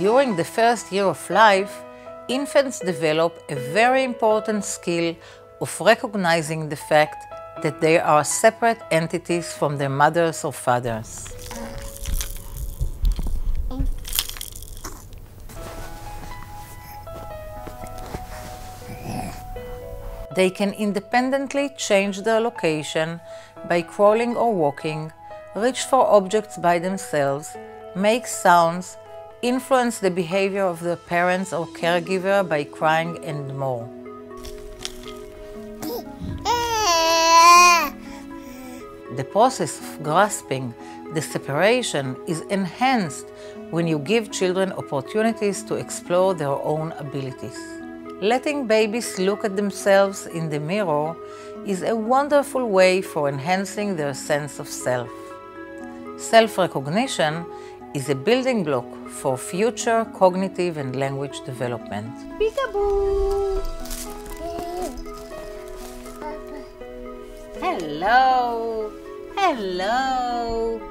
During the first year of life, infants develop a very important skill of recognizing the fact that they are separate entities from their mothers or fathers. They can independently change their location by crawling or walking, reach for objects by themselves, make sounds, influence the behavior of their parents or caregiver by crying, and more. The process of grasping the separation is enhanced when you give children opportunities to explore their own abilities. Letting babies look at themselves in the mirror is a wonderful way for enhancing their sense of self. Self-recognition is a building block for future cognitive and language development. Peekaboo! Hello! Hello!